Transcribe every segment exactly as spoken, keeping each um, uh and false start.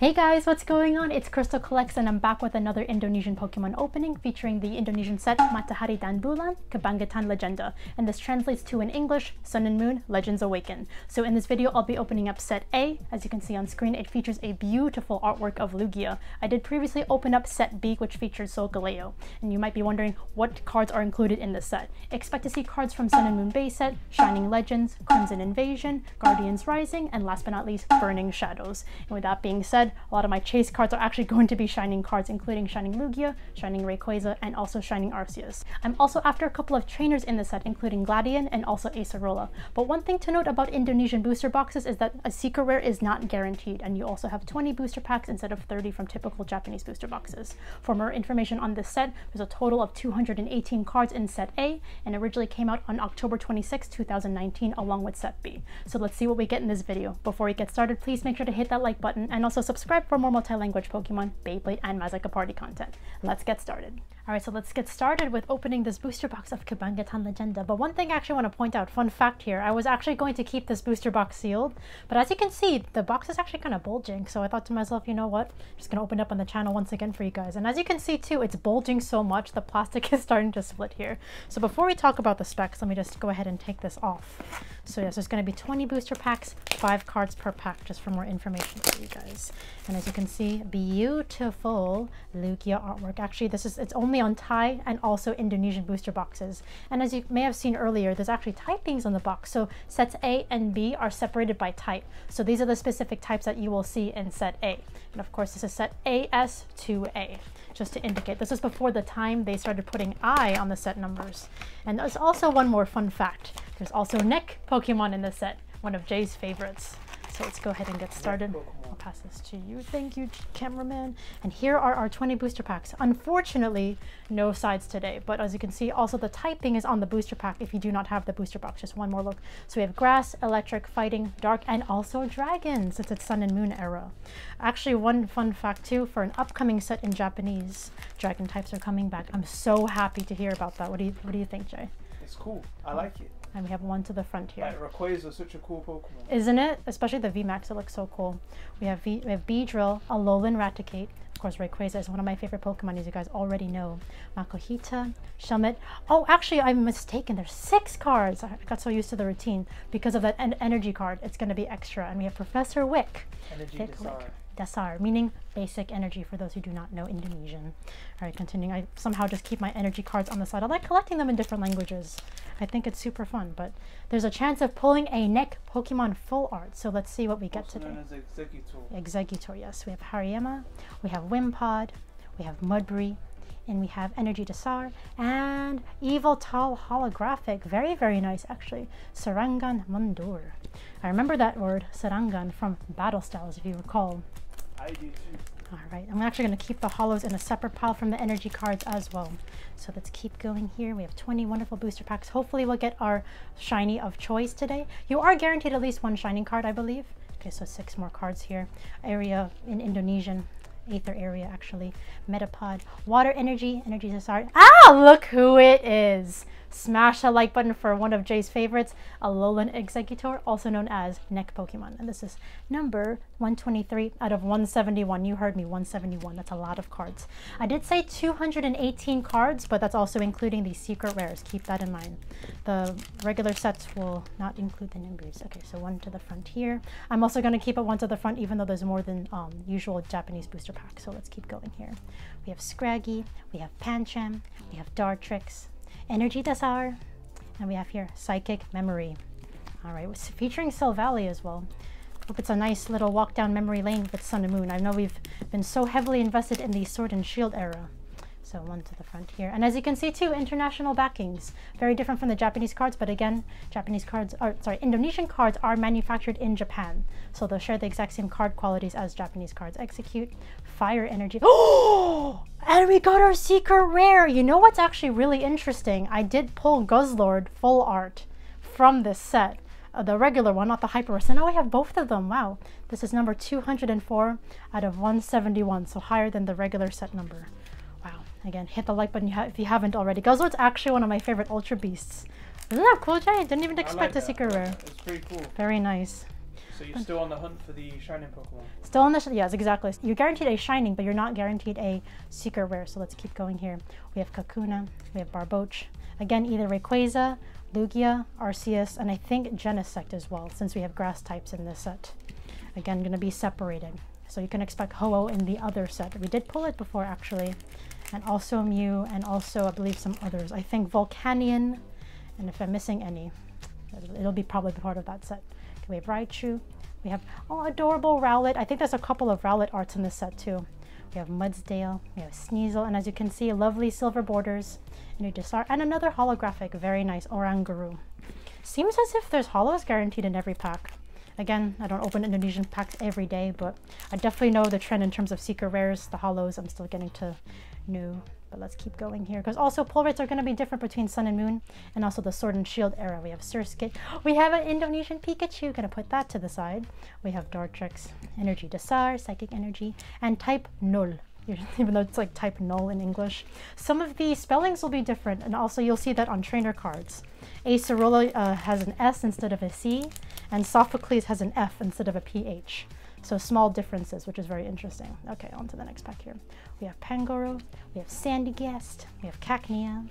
Hey guys, what's going on? It's KrystalKollectz and I'm back with another Indonesian Pokemon opening featuring the Indonesian set Matahari Dan Bulan, Kebangkitan Legenda, and this translates to in English, Sun and Moon, Legends Awaken. So in this video, I'll be opening up set A. As you can see on screen, it features a beautiful artwork of Lugia. I did previously open up set B, which features Solgaleo, and you might be wondering what cards are included in this set. Expect to see cards from Sun and Moon base set, Shining Legends, Crimson Invasion, Guardians Rising, and last but not least, Burning Shadows. And with that being said, a lot of my chase cards are actually going to be Shining cards, including Shining Lugia, Shining Rayquaza, and also Shining Arceus. I'm also after a couple of trainers in the set, including Gladion and also Acerola. But one thing to note about Indonesian booster boxes is that a secret rare is not guaranteed, and you also have twenty booster packs instead of thirty from typical Japanese booster boxes. For more information on this set, there's a total of two hundred eighteen cards in set A, and originally came out on October twenty-sixth two thousand nineteen, along with set B. So let's see what we get in this video. Before we get started, please make sure to hit that like button and also subscribe Subscribe for more multi-language Pokemon, Beyblade, and Majika Party content. Let's get started. Alright, so let's get started with opening this booster box of Kebangkitan Legenda. But one thing I actually want to point out, fun fact here, I was actually going to keep this booster box sealed, but as you can see, the box is actually kind of bulging, so I thought to myself, you know what, I'm just going to open it up on the channel once again for you guys. And as you can see too, it's bulging so much, the plastic is starting to split here. So before we talk about the specs, let me just go ahead and take this off. So yes, there's going to be twenty booster packs, five cards per pack, just for more information for you guys. And as you can see, beautiful Lugia artwork. Actually, this is it's only on Thai and also Indonesian booster boxes. And as you may have seen earlier, there's actually typings on the box. So sets A and B are separated by type. So these are the specific types that you will see in set A. And of course, this is set A S to A, just to indicate. This is before the time they started putting I on the set numbers. And there's also one more fun fact. There's also Nick Pokemon in this set, one of Jay's favorites. So let's go ahead and get started. I'll pass this to you. Thank you, cameraman. And here are our twenty booster packs. Unfortunately, no sides today. But as you can see, also the typing is on the booster pack if you do not have the booster box. Just one more look. So we have grass, electric, fighting, dark, and also dragon, since it's Sun and Moon era. Actually, one fun fact too, for an upcoming set in Japanese, dragon types are coming back. I'm so happy to hear about that. What do you, what do you think, Jay? It's cool. I like it. And we have one to the front here. Like, Rayquaza is such a cool Pokemon. Isn't it? Especially the V max, it looks so cool. We have, v we have Beedrill, Alolan Raticate. Of course, Rayquaza is one of my favorite Pokemon, as you guys already know. Makuhita, Shummit. Oh, actually, I'm mistaken. There's six cards. I got so used to the routine. Because of that en energy card, it's going to be extra. And we have Professor Wick. Energy Dasar. Dasar, meaning basic energy, for those who do not know Indonesian. Alright, continuing. I somehow just keep my energy cards on the side. I like collecting them in different languages. I think it's super fun, but there's a chance of pulling a Nick Pokemon full art, so let's see what we get also today. Known as Exeggutor. Exeggutor, yes. We have Hariyama, we have Wimpod, we have Mudbury, and we have Energi Dasar, and Evil Tal Holographic. Very, very nice, actually. Serangan Mundur. I remember that word, Serangan, from Battle Styles, if you recall. I do too. Alright, I'm actually going to keep the holos in a separate pile from the energy cards as well. So let's keep going here. We have twenty wonderful booster packs. Hopefully we'll get our shiny of choice today. You are guaranteed at least one shining card, I believe. Okay, so six more cards here. Area in Indonesian. Aether area, actually. Metapod. Water energy. Energy Dasar. Ah, look who it is! Smash the like button for one of Jay's favorites, Alolan Exeggutor, also known as Neck Pokemon. And this is number one twenty-three out of one seventy-one. You heard me, one seventy-one. That's a lot of cards. I did say two hundred eighteen cards, but that's also including the secret rares. Keep that in mind. The regular sets will not include the numbers. Okay, so one to the front here. I'm also going to keep it one to the front, even though there's more than um, usual Japanese booster pack. So let's keep going here. We have Scraggy, we have Pancham, we have Dartrix, Energi Dasar, and we have here Psychic Memory. All right, featuring Solgaleo as well. Hope it's a nice little walk down memory lane with Sun and Moon. I know we've been so heavily invested in the Sword and Shield era. So one to the front here. And as you can see too, international backings. Very different from the Japanese cards, but again, Japanese cards are, sorry, Indonesian cards are manufactured in Japan. So they'll share the exact same card qualities as Japanese cards. Execute, fire energy. Oh! And we got our secret rare! You know what's actually really interesting? I did pull Guzzlord full art from this set. Uh, the regular one, not the hyper. So now we have both of them. Wow. This is number two hundred four out of one seventy-one. So higher than the regular set number. Again, hit the like button if you haven't already. Guzzlord's actually one of my favorite Ultra Beasts. Isn't that cool, Jay? Didn't even expect like a secret rare. It's pretty cool. Very nice. So you're still on the hunt for the Shining Pokemon? Still on the sh yes, exactly. You're guaranteed a Shining, but you're not guaranteed a Seeker Rare, so let's keep going here. We have Kakuna, we have Barboach. Again, either Rayquaza, Lugia, Arceus, and I think Genesect as well, since we have Grass types in this set. Again, gonna be separated. So you can expect Ho-Oh in the other set. We did pull it before, actually. And also Mew, and also, I believe, some others. I think Volcanion, and if I'm missing any, it'll be probably part of that set. Okay, we have Raichu. We have, oh, adorable Rowlet. I think there's a couple of Rowlet arts in this set, too. We have Mudsdale, we have Sneasel, and as you can see, lovely silver borders, Energi Dasar, and another holographic, very nice, Oranguru. Seems as if there's holos guaranteed in every pack. Again, I don't open Indonesian packs every day, but I definitely know the trend in terms of Seeker Rares, the holos, I'm still getting to new. But let's keep going here, because also pull rates are going to be different between Sun and Moon, and also the Sword and Shield era. We have Surskit. We have an Indonesian Pikachu. Gonna put that to the side. We have Dartrix, Energi Dasar, Psychic Energy, and Type Null. Even though it's like Type Null in English, some of the spellings will be different, and also you'll see that on trainer cards. Acerola uh, has an S instead of a C, and Sophocles has an F instead of a P H. So small differences, which is very interesting. Okay, on to the next pack here. We have Pangoro, we have Sandygast, we have Cacnea,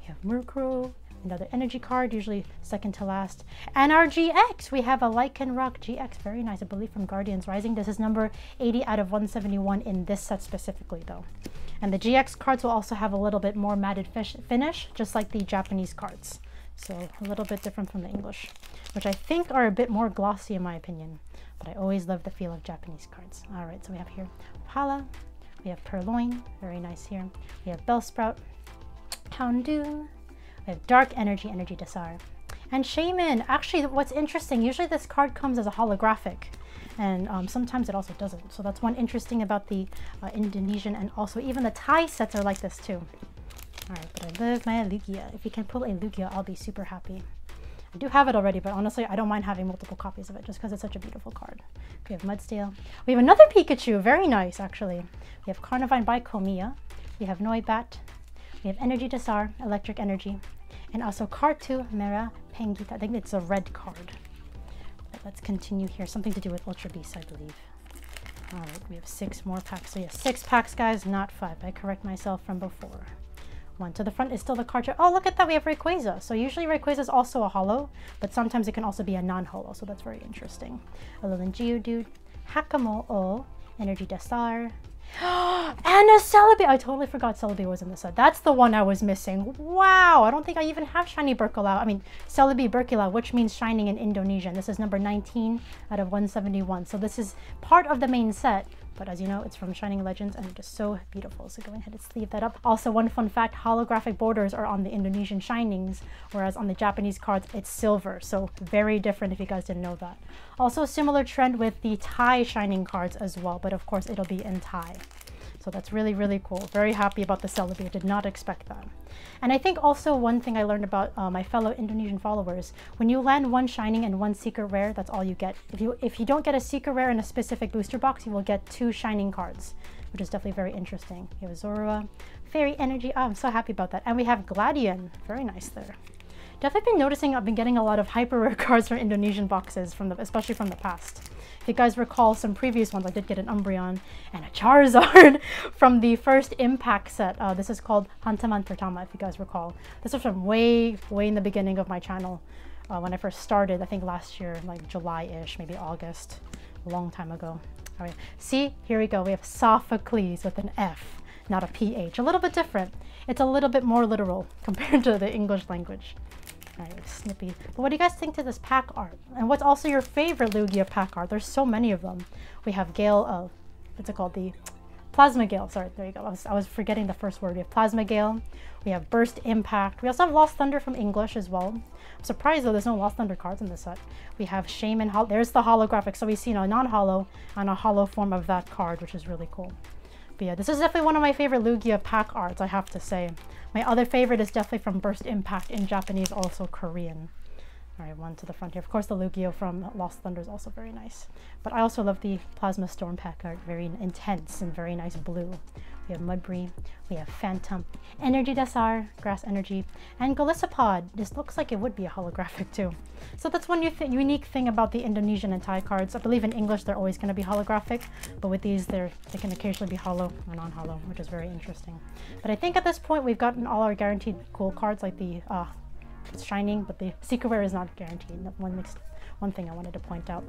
we have Murkrow, another energy card, usually second to last. And our G X, we have a Lycanroc G X, very nice, I believe from Guardians Rising. This is number eighty out of one seventy-one in this set specifically though. And the G X cards will also have a little bit more matted fish finish, just like the Japanese cards. So a little bit different from the English, which I think are a bit more glossy in my opinion. But I always love the feel of Japanese cards. All right, so we have here Hala, we have Purloin, very nice here. We have Bellsprout, Houndoom, we have Dark Energy, Energi Dasar, and Shaman. Actually, what's interesting, usually this card comes as a holographic, and um, sometimes it also doesn't. So that's one interesting about the uh, Indonesian, and also even the Thai sets are like this too. All right, but I love my Lugia. If you can pull a Lugia, I'll be super happy. I do have it already, but honestly, I don't mind having multiple copies of it just because it's such a beautiful card. We have Mudsdale. We have another Pikachu. Very nice, actually. We have Carnivine by Komia. We have Noibat. We have Energi Dasar, Electric Energy. And also Kartu Merah Pangita. I think it's a red card. But let's continue here. Something to do with Ultra Beast, I believe. All right, we have six more packs. So yeah, six packs, guys, not five. I correct myself from before. One to the front is still the card. Oh, look at that. We have Rayquaza. So usually Rayquaza is also a holo, but sometimes it can also be a non-holo. So that's very interesting. Alolan Geodude, Hakamo'o, Energi Dasar, and a Celebi. I totally forgot Celebi was in this set. That's the one I was missing. Wow. I don't think I even have Shiny Berkeley. I mean, Celebi Berkeley, which means Shining in Indonesian. This is number nineteen out of one seventy-one. So this is part of the main set. But as you know, it's from Shining Legends and just so beautiful. So go ahead and sleeve that up. Also, one fun fact, holographic borders are on the Indonesian Shinings, whereas on the Japanese cards, it's silver. So very different if you guys didn't know that. Also, similar trend with the Thai Shining cards as well, but of course it'll be in Thai. So that's really, really cool. Very happy about the Celebi. I did not expect that. And I think also one thing I learned about uh, my fellow Indonesian followers, when you land one Shining and one Seeker Rare, that's all you get. If you, if you don't get a Seeker Rare in a specific booster box, you will get two Shining cards, which is definitely very interesting. We have Zorua, Fairy Energy. Oh, I'm so happy about that. And we have Gladion. Very nice there. Definitely been noticing I've been getting a lot of hyper rare cards from Indonesian boxes, from the, especially from the past. If you guys recall some previous ones, I did get an Umbreon and a Charizard from the first Impact set. Uh, this is called Hantaman Pertama, if you guys recall. This was from way, way in the beginning of my channel uh, when I first started, I think last year, like July-ish, maybe August, a long time ago. All right, see, here we go. We have Sophocles with an F, not a P H. A little bit different. It's a little bit more literal compared to the English language. Alright, Snippy. But what do you guys think to this pack art? And what's also your favorite Lugia pack art? There's so many of them. We have Gale, uh, what's it called? The Plasma Gale. Sorry, there you go. I was, I was forgetting the first word. We have Plasma Gale. We have Burst Impact. We also have Lost Thunder from English as well. I'm surprised though there's no Lost Thunder cards in this set. We have Shaman. There's the holographic. So we see a non-holo and a holo form of that card, which is really cool. But yeah, this is definitely one of my favorite Lugia pack arts, I have to say. My other favorite is definitely from Burst Impact in Japanese, also Korean. All right, one to the front here. Of course, the Lugia from Lost Thunder is also very nice. But I also love the Plasma Storm pack art. Very intense and very nice blue. We have Mudbree, we have Phantom, Energi Dasar, Grass Energy, and Golisopod. This looks like it would be a holographic too. So that's one th unique thing about the Indonesian and Thai cards. I believe in English they're always going to be holographic, but with these they're, they can occasionally be holo or non-holo, which is very interesting. But I think at this point we've gotten all our guaranteed cool cards, like the uh, it's Shining, but the Secret Rare is not guaranteed. That one makes one thing I wanted to point out.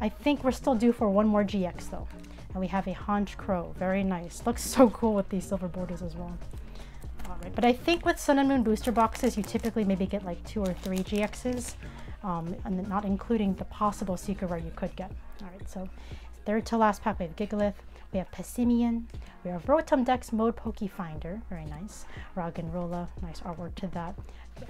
I think we're still due for one more G X though. And we have a Honch Crow. Very nice. Looks so cool with these silver borders as well. Alright, but I think with Sun and Moon booster boxes, you typically maybe get like two or three G Xs, um, and not including the possible Secret Rare you could get. Alright, so third to last pack, we have Gigalith, we have Passimian, we have Rotom Dex Mode Pokefinder. Very nice. Roggenrola, nice artwork to that.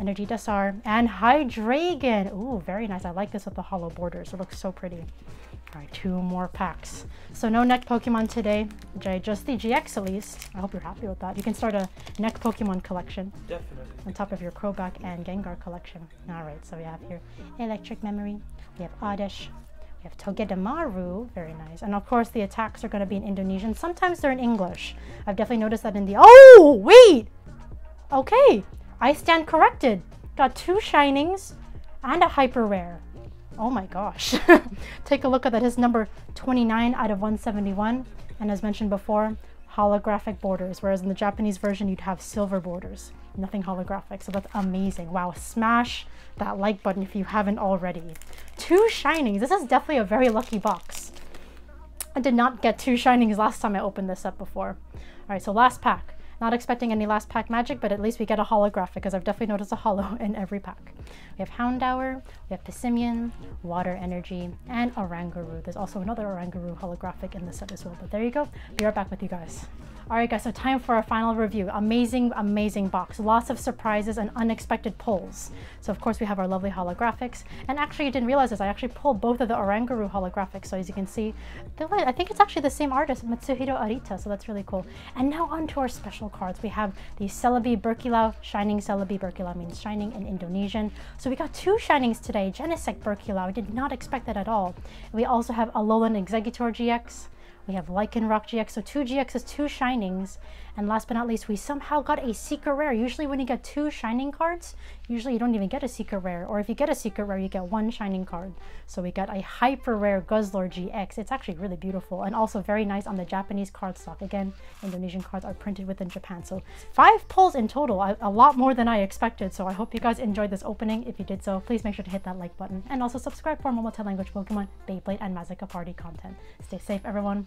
Energi Dasar, and Hydreigon. Ooh, very nice. I like this with the hollow borders. It looks so pretty. All right, two more packs. So no neck Pokemon today, Jay, just the G X at least. I hope you're happy with that. You can start a neck Pokemon collection. Definitely. On top of your Crobat and Gengar collection. All right, so we have here Electric Memory, we have Oddish, we have Togedemaru, very nice. And of course the attacks are gonna be in Indonesian. Sometimes they're in English. I've definitely noticed that in the, oh, wait! Okay. I stand corrected. Got two Shinings and a Hyper Rare. Oh my gosh. Take a look at that. His number twenty-nine out of one seventy-one. And as mentioned before, holographic borders. Whereas in the Japanese version, you'd have silver borders. Nothing holographic. So that's amazing. Wow. Smash that like button if you haven't already. Two Shinings. This is definitely a very lucky box. I did not get two Shinings last time I opened this up before. All right. So last pack. Not expecting any last pack magic, but at least we get a holographic because I've definitely noticed a holo in every pack. We have Houndour, we have Passimian, Water Energy, and Oranguru. There's also another Oranguru holographic in the set as well, but there you go. Be right back with you guys. All right guys, so time for our final review. Amazing, amazing box. Lots of surprises and unexpected pulls. So of course we have our lovely holographics. And actually you didn't realize this, I actually pulled both of the Oranguru holographics. So as you can see, I think it's actually the same artist, Matsuhiro Arita, so that's really cool. And now on to our special cards. We have the Celebi Berkilau, Shining Celebi. Berkilau means Shining in Indonesian. So we got two Shinings today, Genesect Berkilau. I did not expect that at all. We also have Alolan Exeggutor G X. We have Lycanroc G X, so two G Xs, two Shinings. And last but not least, we somehow got a Secret Rare. Usually when you get two Shining cards, usually you don't even get a Secret Rare. Or if you get a Secret Rare, you get one Shining card. So we got a Hyper Rare Guzzlord G X. It's actually really beautiful and also very nice on the Japanese card stock. Again, Indonesian cards are printed within Japan. So five pulls in total, a lot more than I expected. So I hope you guys enjoyed this opening. If you did so, please make sure to hit that like button. And also subscribe for more multi-language Pokemon, Beyblade, and Majika Party content. Stay safe, everyone.